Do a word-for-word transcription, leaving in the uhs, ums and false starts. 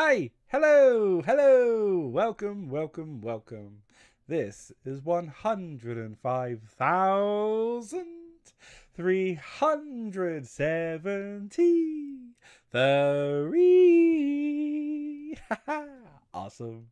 Hi, hello, hello, welcome, welcome, welcome. This is one hundred five thousand three hundred seventy-three. Awesome.